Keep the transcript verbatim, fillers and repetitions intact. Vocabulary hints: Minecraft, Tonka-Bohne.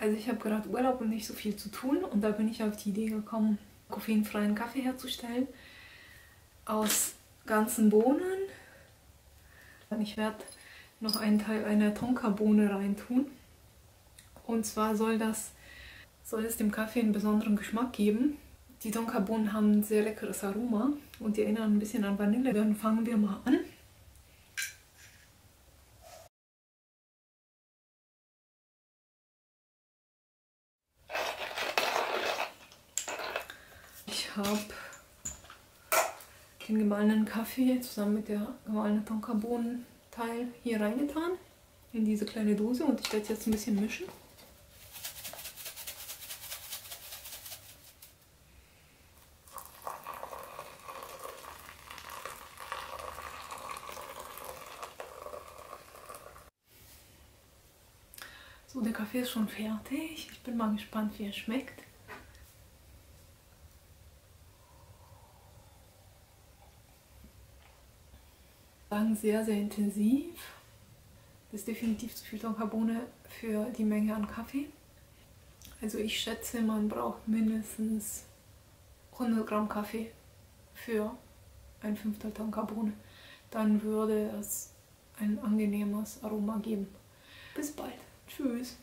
Also ich habe gerade Urlaub und nicht so viel zu tun und da bin ich auf die Idee gekommen, koffeinfreien Kaffee herzustellen aus ganzen Bohnen. Ich werde noch einen Teil einer Tonka-Bohne reintun. Und zwar soll das, soll es dem Kaffee einen besonderen Geschmack geben. Die Tonka-Bohnen haben ein sehr leckeres Aroma und die erinnern ein bisschen an Vanille. Dann fangen wir mal an. Ich habe den gemahlenen Kaffee zusammen mit der gemahlenen Tonka-Bohnen-Teil hier reingetan in diese kleine Dose und ich werde es jetzt ein bisschen mischen. So, der Kaffee ist schon fertig. Ich bin mal gespannt, wie er schmeckt. Sehr, sehr intensiv. Das ist definitiv zu viel Tonka-Bohne für die Menge an Kaffee. Also ich schätze, man braucht mindestens hundert Gramm Kaffee für ein Fünftel Tonka-Bohne. Dann würde es ein angenehmes Aroma geben. Bis bald. Tschüss.